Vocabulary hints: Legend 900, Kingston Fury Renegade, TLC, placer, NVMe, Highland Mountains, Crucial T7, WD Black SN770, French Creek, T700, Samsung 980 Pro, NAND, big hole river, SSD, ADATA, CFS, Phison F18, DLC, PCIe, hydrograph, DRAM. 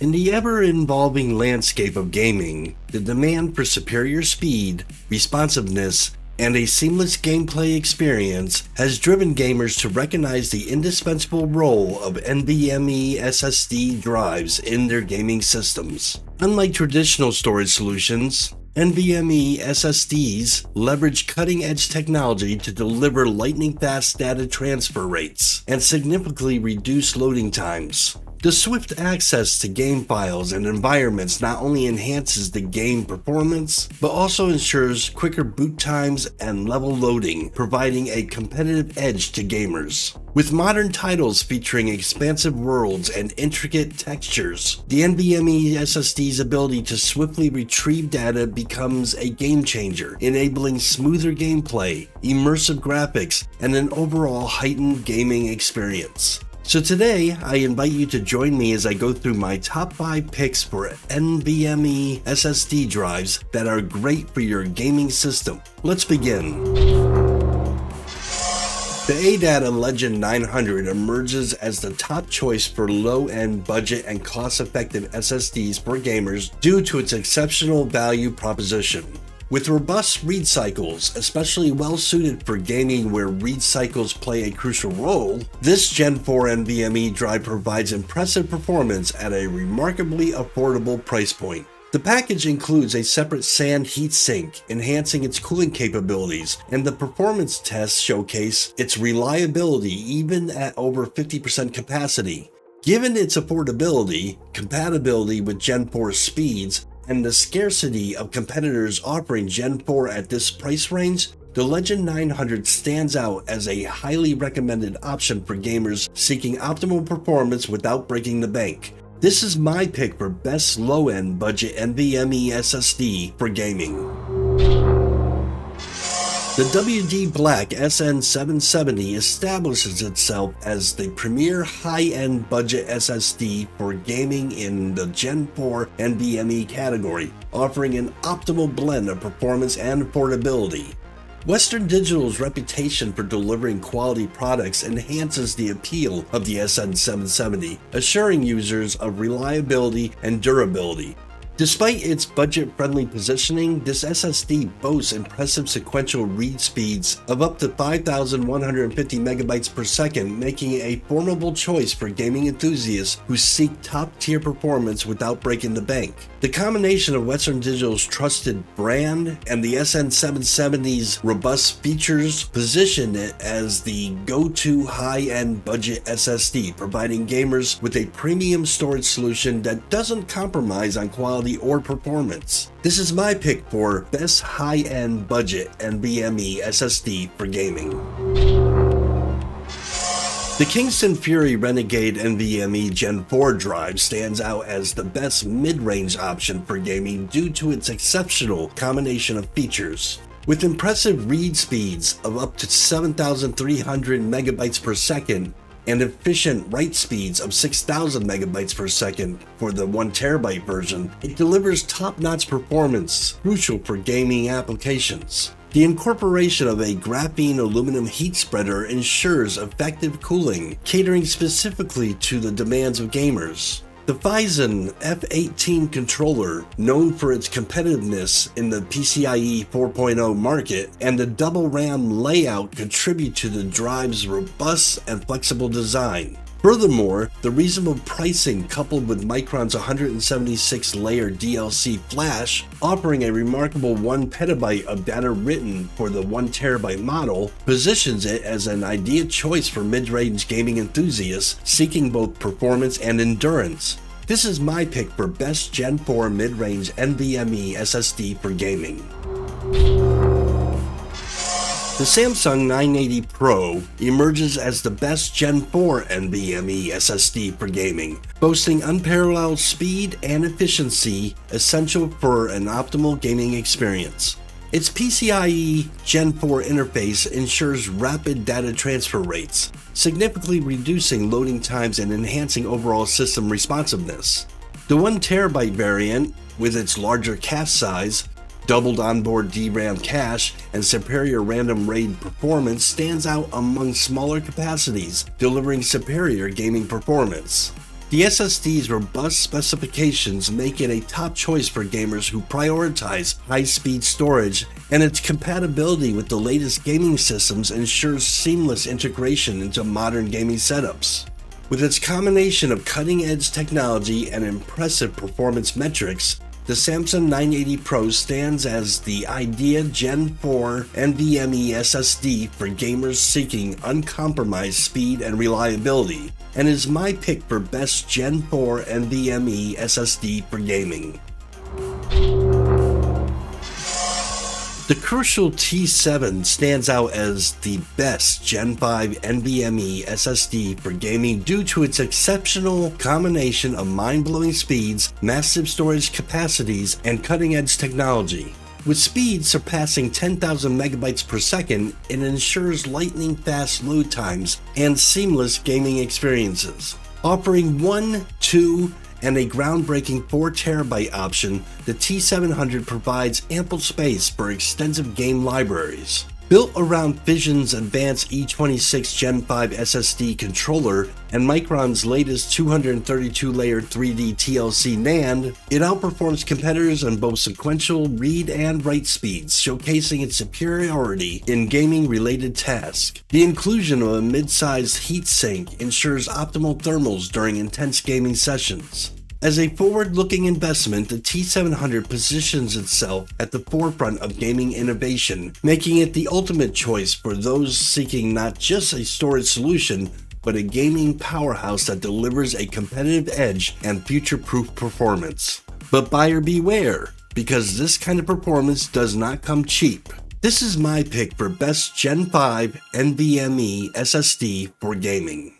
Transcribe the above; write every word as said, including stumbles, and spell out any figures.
In the ever-evolving landscape of gaming, the demand for superior speed, responsiveness, and a seamless gameplay experience has driven gamers to recognize the indispensable role of NVMe S S D drives in their gaming systems. Unlike traditional storage solutions, NVMe S S Ds leverage cutting-edge technology to deliver lightning-fast data transfer rates and significantly reduce loading times. The swift access to game files and environments not only enhances the game performance, but also ensures quicker boot times and level loading, providing a competitive edge to gamers. With modern titles featuring expansive worlds and intricate textures, the NVMe S S D's ability to swiftly retrieve data becomes a game changer, enabling smoother gameplay, immersive graphics, and an overall heightened gaming experience. So today, I invite you to join me as I go through my top five picks for NVMe S S D drives that are great for your gaming system. Let's begin. The ADATA Legend nine hundred emerges as the top choice for low-end budget and cost-effective S S Ds for gamers due to its exceptional value proposition. With robust read cycles, especially well-suited for gaming where read cycles play a crucial role, this Gen four NVMe drive provides impressive performance at a remarkably affordable price point. The package includes a separate SAN heatsink, enhancing its cooling capabilities, and the performance tests showcase its reliability even at over fifty percent capacity. Given its affordability, compatibility with Gen four speeds, and the scarcity of competitors offering Gen four at this price range, the Legend nine hundred stands out as a highly recommended option for gamers seeking optimal performance without breaking the bank. This is my pick for best low-end budget NVMe S S D for gaming. The W D Black S N seven seventy establishes itself as the premier high-end budget S S D for gaming in the Gen four NVMe category, offering an optimal blend of performance and affordability. Western Digital's reputation for delivering quality products enhances the appeal of the S N seven seventy, assuring users of reliability and durability. Despite its budget-friendly positioning, this S S D boasts impressive sequential read speeds of up to five thousand one hundred fifty megabytes per second, making it a formidable choice for gaming enthusiasts who seek top-tier performance without breaking the bank. The combination of Western Digital's trusted brand and the S N seven seventy's robust features position it as the go-to high-end budget S S D, providing gamers with a premium storage solution that doesn't compromise on quality or performance. This is my pick for best high-end budget NVMe S S D for gaming. The Kingston Fury Renegade NVMe Gen four drive stands out as the best mid-range option for gaming due to its exceptional combination of features. With impressive read speeds of up to seven thousand three hundred megabytes per second, and efficient write speeds of six thousand megabytes per second for the one terabyte version, it delivers top-notch performance crucial for gaming applications. The incorporation of a graphene aluminum heat spreader ensures effective cooling, catering specifically to the demands of gamers. The Phison F eighteen controller, known for its competitiveness in the P C I E four point oh market, and the double RAM layout contribute to the drive's robust and flexible design. Furthermore, the reasonable pricing coupled with Micron's one hundred seventy-six layer D L C flash, offering a remarkable one petabyte of data written for the one terabyte model, positions it as an ideal choice for mid-range gaming enthusiasts seeking both performance and endurance. This is my pick for best Gen four mid-range NVMe S S D for gaming. The Samsung nine eighty Pro emerges as the best Gen four NVMe S S D for gaming, boasting unparalleled speed and efficiency essential for an optimal gaming experience. Its PCIe Gen four interface ensures rapid data transfer rates, significantly reducing loading times and enhancing overall system responsiveness. The one terabyte variant, with its larger cache size, doubled onboard D RAM cache, and superior random raid performance stands out among smaller capacities, delivering superior gaming performance. The S S D's robust specifications make it a top choice for gamers who prioritize high-speed storage, and its compatibility with the latest gaming systems ensures seamless integration into modern gaming setups. With its combination of cutting-edge technology and impressive performance metrics, the Samsung nine eighty Pro stands as the ideal Gen four NVMe S S D for gamers seeking uncompromised speed and reliability, and is my pick for best Gen four NVMe S S D for gaming. The Crucial T seven stands out as the best Gen five NVMe S S D for gaming due to its exceptional combination of mind-blowing speeds, massive storage capacities, and cutting-edge technology. With speeds surpassing ten thousand megabytes per second, it ensures lightning-fast load times and seamless gaming experiences. Offering one, two, and a groundbreaking four terabyte option, the T seven hundred provides ample space for extensive game libraries. Built around Phison's advanced E twenty-six Gen five S S D controller and Micron's latest two hundred thirty-two layer three D T L C NAND, it outperforms competitors on both sequential read and write speeds, showcasing its superiority in gaming-related tasks. The inclusion of a mid-sized heatsink ensures optimal thermals during intense gaming sessions. As a forward-looking investment, the T seven hundred positions itself at the forefront of gaming innovation, making it the ultimate choice for those seeking not just a storage solution, but a gaming powerhouse that delivers a competitive edge and future-proof performance. But buyer beware, because this kind of performance does not come cheap. This is my pick for best Gen five NVMe S S D for gaming.